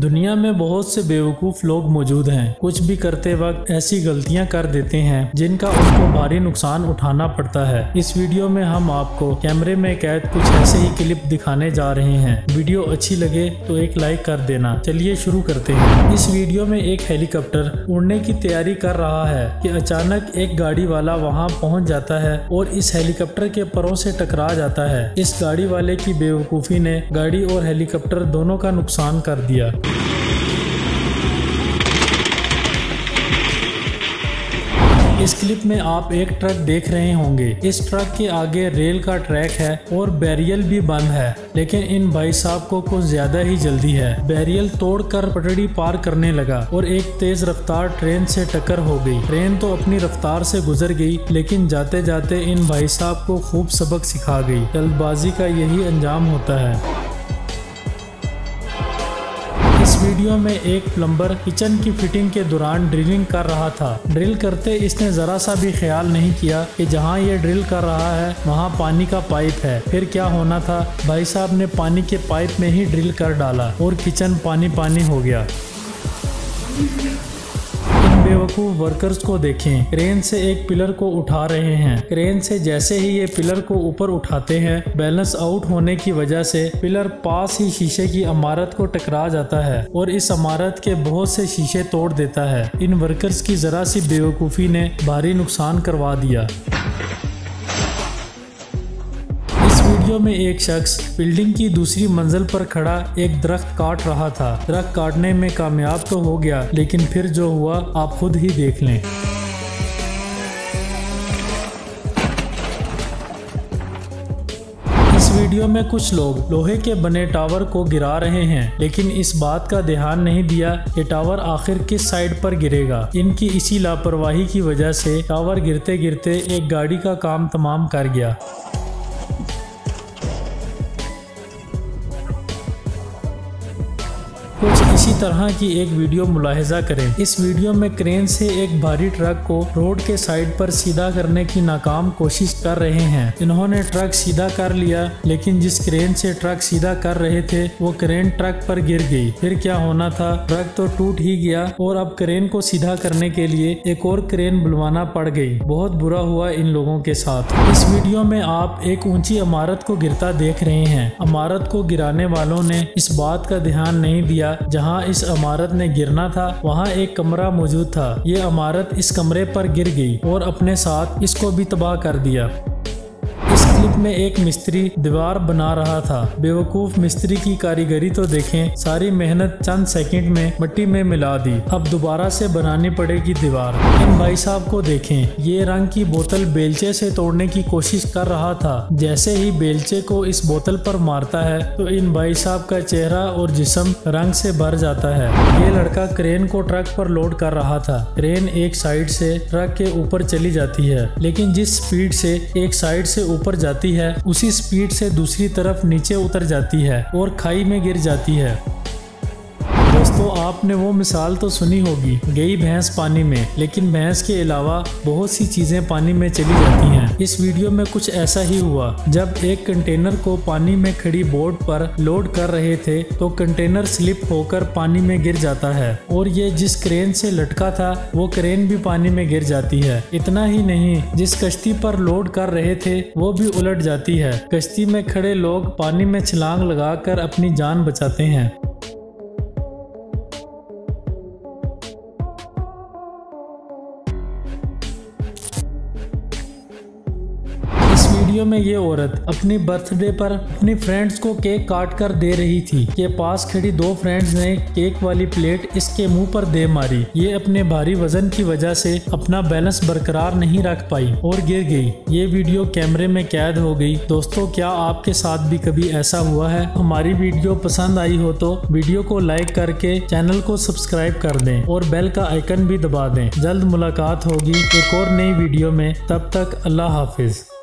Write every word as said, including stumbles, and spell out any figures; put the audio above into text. दुनिया में बहुत से बेवकूफ लोग मौजूद हैं। कुछ भी करते वक्त ऐसी गलतियां कर देते हैं जिनका उनको भारी नुकसान उठाना पड़ता है। इस वीडियो में हम आपको कैमरे में कैद कुछ ऐसे ही क्लिप दिखाने जा रहे हैं। वीडियो अच्छी लगे तो एक लाइक कर देना। चलिए शुरू करते हैं। इस वीडियो में एक हेलीकॉप्टर उड़ने की तैयारी कर रहा है कि अचानक एक गाड़ी वाला वहाँ पहुँच जाता है और इस हेलीकॉप्टर के परों से टकरा जाता है। इस गाड़ी वाले की बेवकूफ़ी ने गाड़ी और हेलीकॉप्टर दोनों का नुकसान कर दिया। इस क्लिप में आप एक ट्रक देख रहे होंगे। इस ट्रक के आगे रेल का ट्रैक है और बैरियल भी बंद है, लेकिन इन भाई साहब को कुछ ज्यादा ही जल्दी है। बैरियल तोड़कर पटड़ी पार करने लगा और एक तेज रफ्तार ट्रेन से टक्कर हो गई। ट्रेन तो अपनी रफ्तार से गुजर गई, लेकिन जाते जाते इन भाई साहब को खूब सबक सिखा गई। जल्दबाजी का यही अंजाम होता है। वीडियो में एक प्लम्बर किचन की फिटिंग के दौरान ड्रिलिंग कर रहा था। ड्रिल करते इसने जरा सा भी ख्याल नहीं किया कि जहां ये ड्रिल कर रहा है वहां पानी का पाइप है। फिर क्या होना था, भाई साहब ने पानी के पाइप में ही ड्रिल कर डाला और किचन पानी पानी हो गया। बेवकूफ वर्कर्स को देखें, क्रेन से एक पिलर को उठा रहे हैं। क्रेन से जैसे ही ये पिलर को ऊपर उठाते हैं, बैलेंस आउट होने की वजह से पिलर पास ही शीशे की इमारत को टकरा जाता है और इस इमारत के बहुत से शीशे तोड़ देता है। इन वर्कर्स की जरा सी बेवकूफ़ी ने भारी नुकसान करवा दिया। वीडियो में एक शख्स बिल्डिंग की दूसरी मंजिल पर खड़ा एक दरख्त काट रहा था। दरख्त काटने में कामयाब तो हो गया, लेकिन फिर जो हुआ आप खुद ही देख लें। इस वीडियो में कुछ लोग लोहे के बने टावर को गिरा रहे हैं, लेकिन इस बात का ध्यान नहीं दिया कि टावर आखिर किस साइड पर गिरेगा। इनकी इसी लापरवाही की वजह से टावर गिरते गिरते एक गाड़ी का काम तमाम कर गया। कुछ इसी तरह की एक वीडियो मुलाहिजा करें। इस वीडियो में क्रेन से एक भारी ट्रक को रोड के साइड पर सीधा करने की नाकाम कोशिश कर रहे हैं। इन्होंने ट्रक सीधा कर लिया, लेकिन जिस क्रेन से ट्रक सीधा कर रहे थे वो क्रेन ट्रक पर गिर गई। फिर क्या होना था, ट्रक तो टूट ही गया और अब क्रेन को सीधा करने के लिए एक और क्रेन बुलवाना पड़ गई। बहुत बुरा हुआ इन लोगों के साथ। इस वीडियो में आप एक ऊंची इमारत को गिरता देख रहे हैं। इमारत को गिराने वालों ने इस बात का ध्यान नहीं दिया जहां इस इमारत ने गिरना था वहां एक कमरा मौजूद था। ये इमारत इस कमरे पर गिर गई और अपने साथ इसको भी तबाह कर दिया। इस क्लिप में एक मिस्त्री दीवार बना रहा था। बेवकूफ मिस्त्री की कारीगरी तो देखें, सारी मेहनत चंद सेकंड में मिट्टी में मिला दी। अब दोबारा से बनानी पड़ेगी दीवार। इन भाई साहब को देखें, ये रंग की बोतल बेलचे से तोड़ने की कोशिश कर रहा था। जैसे ही बेलचे को इस बोतल पर मारता है तो इन भाई साहब का चेहरा और जिस्म रंग से भर जाता है। ये लड़का क्रेन को ट्रक पर लोड कर रहा था। क्रेन एक साइड से ट्रक के ऊपर चली जाती है, लेकिन जिस स्पीड से एक साइड से ऊपर जाती है उसी स्पीड से दूसरी तरफ नीचे उतर जाती है और खाई में गिर जाती है। दोस्तों, आपने वो मिसाल तो सुनी होगी, गई भैंस पानी में, लेकिन भैंस के अलावा बहुत सी चीजें पानी में चली जाती हैं। इस वीडियो में कुछ ऐसा ही हुआ। जब एक कंटेनर को पानी में खड़ी बोट पर लोड कर रहे थे तो कंटेनर स्लिप होकर पानी में गिर जाता है और ये जिस क्रेन से लटका था वो क्रेन भी पानी में गिर जाती है। इतना ही नहीं, जिस कश्ती पर लोड कर रहे थे वो भी उलट जाती है। कश्ती में खड़े लोग पानी में छलांग लगा कर अपनी जान बचाते हैं। वीडियो में ये औरत अपनी बर्थडे पर अपनी फ्रेंड्स को केक काट कर दे रही थी के पास खड़ी दो फ्रेंड्स ने केक वाली प्लेट इसके मुंह पर दे मारी। ये अपने भारी वजन की वजह से अपना बैलेंस बरकरार नहीं रख पाई और गिर गई। ये वीडियो कैमरे में कैद हो गई। दोस्तों, क्या आपके साथ भी कभी ऐसा हुआ है? हमारी वीडियो पसंद आई हो तो वीडियो को लाइक करके चैनल को सब्सक्राइब कर दें और बेल का आइकन भी दबा दें। जल्द मुलाकात होगी एक और नई वीडियो में। तब तक अल्लाह हाफिज।